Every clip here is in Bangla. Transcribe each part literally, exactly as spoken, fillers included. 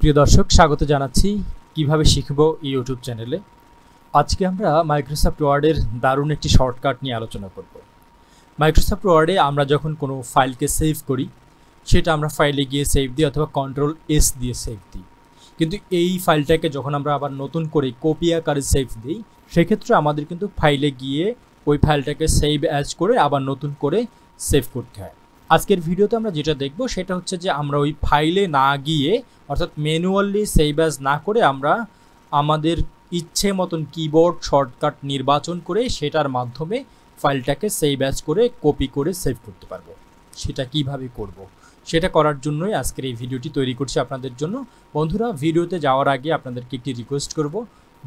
প্রিয় দর্শক স্বাগত জানাচ্ছি কিভাবে শিখবো ইউটিউব চ্যানেলে। আজকে আমরা মাইক্রোসফট ওয়ার্ডের দারুণ একটি শর্টকাট নিয়ে আলোচনা করব। মাইক্রোসফট ওয়ার্ডে আমরা যখন কোনো ফাইলকে সেভ করি সেটা আমরা ফাইলে গিয়ে সেভ দিই অথবা কন্ট্রোল এস দিয়ে সেভ দিই, কিন্তু এই ফাইলটাকে যখন আমরা আবার নতুন করে কপি আকারে সেভ দিই সেক্ষেত্রে আমাদের কিন্তু ফাইলে গিয়ে ওই ফাইলটাকে সেভ অ্যাজ করে আবার নতুন করে সেভ করতে হয়। আজকের ভিডিওতে আমরা যেটা দেখব সেটা হচ্ছে যে আমরা ওই ফাইলে না গিয়ে অর্থাৎ ম্যানুয়ালি সেভ অ্যাজ না করে আমরা আমাদের ইচ্ছে মতন কিবোর্ড শর্টকাট নির্বাচন করে সেটার মাধ্যমে ফাইলটাকে সেভ অ্যাজ করে কপি করে সেভ করতে পারবো। সেটা কিভাবে করব। সেটা করার জন্যই আজকের এই ভিডিওটি তৈরি করছি আপনাদের জন্য। বন্ধুরা, ভিডিওতে যাওয়ার আগে আপনাদেরকে একটি রিকোয়েস্ট করব,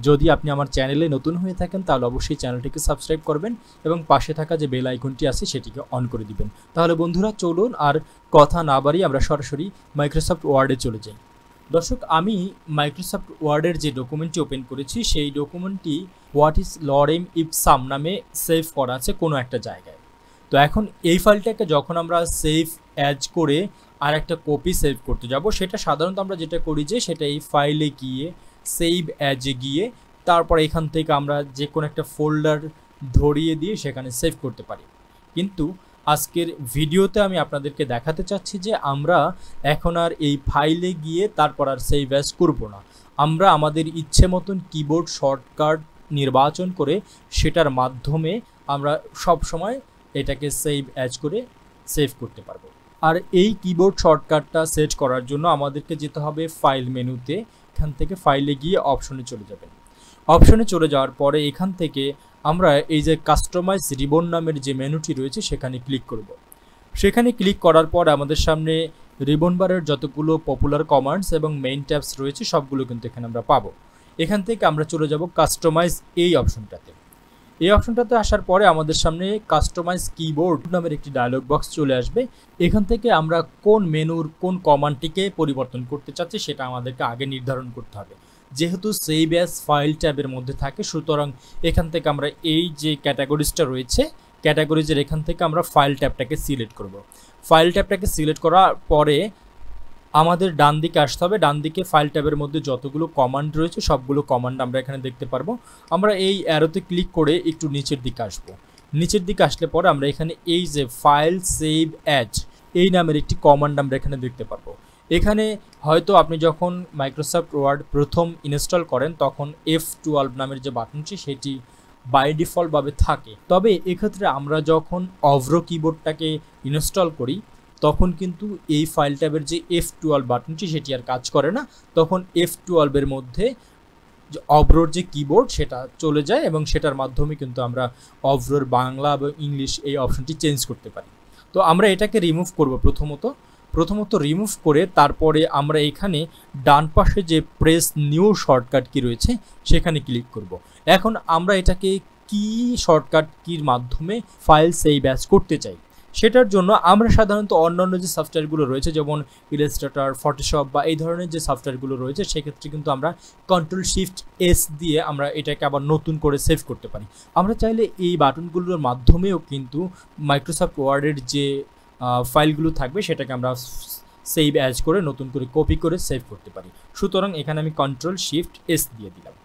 যদি আপনি আমার চ্যানেলে নতুন হয়ে থাকেন তাহলে অবশ্যই চ্যানেলটিকে সাবস্ক্রাইব করবেন এবং পাশে থাকা যে বেল আইকনটি আছে সেটিকে অন করে দিবেন। তাহলে বন্ধুরা চলুন আর কথা না বাড়িয়ে আমরা সরাসরি মাইক্রোসফট ওয়ার্ডে চলে যাই। দর্শক, আমি মাইক্রোসফট ওয়ার্ডের যে ডকুমেন্টটি ওপেন করেছি সেই ডকুমেন্টটি হোয়াট ইজ লরেম ইপসাম নামে সেভ করা আছে কোনো একটা জায়গায়। তো এখন এই ফাইলটাকে যখন আমরা সেভ অ্যাজ করে আর একটা কপি সেভ করতে যাব সেটা সাধারণত আমরা যেটা করি যে সেটা এই ফাইলে গিয়ে সেভ অ্যাজে গিয়ে তারপর এখান থেকে আমরা যে কোনো একটা ফোল্ডার ধরিয়ে দিয়ে সেখানে সেভ করতে পারি, কিন্তু আজকের ভিডিওতে আমি আপনাদেরকে দেখাতে চাচ্ছি যে আমরা এখন আর এই ফাইলে গিয়ে তারপর আর সেভ অ্যাজ করব না। আমরা আমাদের ইচ্ছে মতন কিবোর্ড শর্টকাট নির্বাচন করে সেটার মাধ্যমে আমরা সব সময় এটাকে সেভ অ্যাজ করে সেভ করতে পারবো। আর এই কিবোর্ড শর্টকাটটা সেট করার জন্য আমাদেরকে যেতে হবে ফাইল মেনুতে, এখান থেকে ফাইলে গিয়ে অপশনে চলে যাবেন। অপশনে চলে যাওয়ার পরে এখান থেকে আমরা এই যে কাস্টমাইজ রিবন নামের যে মেনুটি রয়েছে সেখানে ক্লিক করব। সেখানে ক্লিক করার পর আমাদের সামনে রিবন বারের যতগুলো পপুলার কমান্ডস এবং মেইন ট্যাবস রয়েছে সবগুলো কিন্তু এখানে আমরা পাবো। এখান থেকে আমরা চলে যাব কাস্টমাইজ এই অপশনটাতে। এই অপশনটাতে আসার পরে আমাদের সামনে কাস্টমাইজ কিবোর্ড নামের একটি ডায়লগ বক্স চলে আসবে। এখান থেকে আমরা কোন মেনুর কোন কমান্ডটিকে পরিবর্তন করতে চাচ্ছি সেটা আমাদেরকে আগে নির্ধারণ করতে হবে, যেহেতু সেভ অ্যাজ ফাইল ট্যাবের মধ্যে থাকে। সুতরাং এখান থেকে আমরা এই যে ক্যাটাগরিজটা রয়েছে ক্যাটাগরিজের এখান থেকে আমরা ফাইল ট্যাবটাকে সিলেক্ট করব। ফাইল ট্যাবটাকে সিলেক্ট করার পরে আমাদের ডান দিকে আসতে হবে। ডান দিকে ফাইল ট্যাবের মধ্যে যতগুলো কমান্ড রয়েছে সবগুলো কমান্ড আমরা এখানে দেখতে পারবো। আমরা এই অ্যারোতে ক্লিক করে একটু নিচের দিকে আসবো। নিচের দিকে আসলে পরে আমরা এখানে এই যে ফাইল সেভ অ্যাজ এই নামের একটি কমান্ড আমরা এখানে দেখতে পারবো। এখানে হয়তো আপনি যখন মাইক্রোসফট ওয়ার্ড প্রথম ইনস্টল করেন তখন এফ টুয়েলভ নামের যে বাটনটি সেটি বাই ডিফল্টভাবে থাকে, তবে এক্ষেত্রে আমরা যখন অভ্র কিবোর্ডটাকে ইনস্টল করি তখন কিন্তু এই ফাইল ট্যাবের যে এফ টুয়েলভ বাটনটি সেটি আর কাজ করে না। তখন এফ টুয়েলভের মধ্যে যে অভ্রর যে কিবোর্ড সেটা চলে যায় এবং সেটার মাধ্যমে কিন্তু আমরা অভ্রর বাংলা এবং ইংলিশ এই অপশনটি চেঞ্জ করতে পারি। তো আমরা এটাকে রিমুভ করব। প্রথমত প্রথমত রিমুভ করে তারপরে আমরা এখানে ডান পাশে যে প্রেস নিউ শর্টকাট কি রয়েছে সেখানে ক্লিক করব। এখন আমরা এটাকে কি শর্টকাট কির মাধ্যমে ফাইল সেভ অ্যাজ করতে চাই সেটার জন্য আমরা সাধারণত অন্যান্য যে সফটওয়্যারগুলো রয়েছে যেমন ইলাস্ট্রেটর, ফটোশপ বা এই ধরনের যে সফটওয়্যারগুলো রয়েছে সেক্ষেত্রে কিন্তু আমরা কন্ট্রোল শিফট এস দিয়ে আমরা এটাকে আবার নতুন করে সেভ করতে পারি। আমরা চাইলে এই বাটনগুলোর মাধ্যমেও কিন্তু মাইক্রোসফট ওয়ার্ডের যে ফাইলগুলো থাকবে সেটাকে আমরা সেভ অ্যাজ করে নতুন করে কপি করে সেভ করতে পারি। সুতরাং এখানে আমি কন্ট্রোল শিফট এস দিয়ে দিলাম।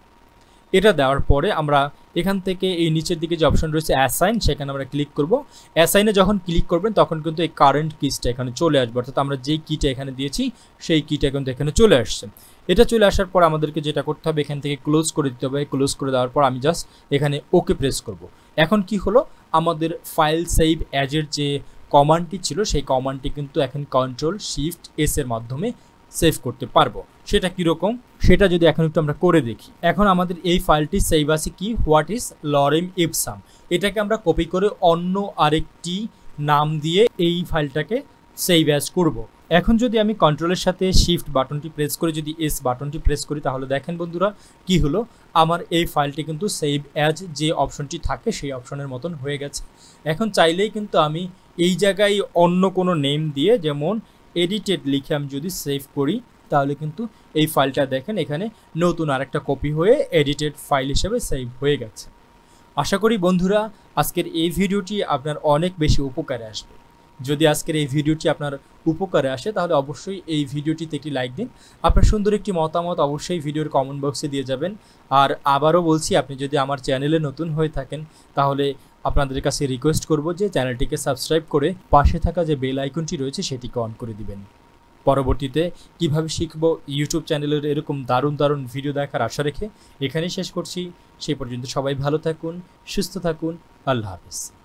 এটা দেওয়ার পরে আমরা এখান থেকে এই নিচের দিকে যে অপশন রয়েছে অ্যাসাইন সেখানে আমরা ক্লিক করব। অ্যাসাইনে যখন ক্লিক করবেন তখন কিন্তু এই কারেন্ট কিসটা এখানে চলে আসবে, অর্থাৎ আমরা যেই কিটা এখানে দিয়েছি সেই কিটা কিন্তু এখানে চলে আসছে। এটা চলে আসার পর আমাদেরকে যেটা করতে হবে এখান থেকে ক্লোজ করে দিতে হবে। ক্লোজ করে দেওয়ার পর আমি জাস্ট এখানে ওকে প্রেস করব। এখন কি হলো, আমাদের ফাইল সেভ অ্যাজের যে কমান্ডটি ছিল সেই কমান্ডটি কিন্তু এখন কন্ট্রোল শিফট এস এর মাধ্যমে সেভ করতে পারবো। সেটা কীরকম সেটা যদি এখন একটু আমরা করে দেখি। এখন আমাদের এই ফাইলটি সেভ আছে কি হোয়াট ইজ লরেম ইপসাম, এটাকে আমরা কপি করে অন্য আরেকটি নাম দিয়ে এই ফাইলটাকে সেভ অ্যাজ করব। এখন যদি আমি কন্ট্রোলের সাথে শিফট বাটনটি প্রেস করে যদি এস বাটনটি প্রেস করি তাহলে দেখেন বন্ধুরা কি হলো, আমার এই ফাইলটি কিন্তু সেভ অ্যাজ যে অপশনটি থাকে সেই অপশনের মতন হয়ে গেছে। এখন চাইলেই কিন্তু আমি এই জায়গায় অন্য কোনো নেম দিয়ে যেমন এডিটেড লিখে আমি যদি সেভ করি তাহলে কিন্তু এই ফাইলটা দেখেন এখানে নতুন আরেকটা কপি হয়ে এডিটেড ফাইল হিসেবে সেভ হয়ে গেছে। আশা করি বন্ধুরা আজকের এই ভিডিওটি আপনার অনেক বেশি উপকারে আসবে। যদি আজকের এই ভিডিওটি আপনার উপকারে আসে তাহলে অবশ্যই এই ভিডিওটিতে একটি লাইক দিন। আপনার সুন্দর একটি মতামত অবশ্যই ভিডিওর কমেন্ট বক্সে দিয়ে যাবেন। আর আবারও বলছি, আপনি যদি আমার চ্যানেলে নতুন হয়ে থাকেন তাহলে আপনাদের কাছে রিকোয়েস্ট করব যে চ্যানেলটিকে সাবস্ক্রাইব করে পাশে থাকা যে বেল আইকনটি রয়েছে সেটিকে অন করে দিবেন। পরবর্তীতে কিভাবে শিখব ইউটিউব চ্যানেলের এরকম দারুণ দারুণ ভিডিও দেখার আশা রেখে এখানেই শেষ করছি। সেই পর্যন্ত সবাই ভালো থাকুন, সুস্থ থাকুন। আল্লাহ হাফেজ।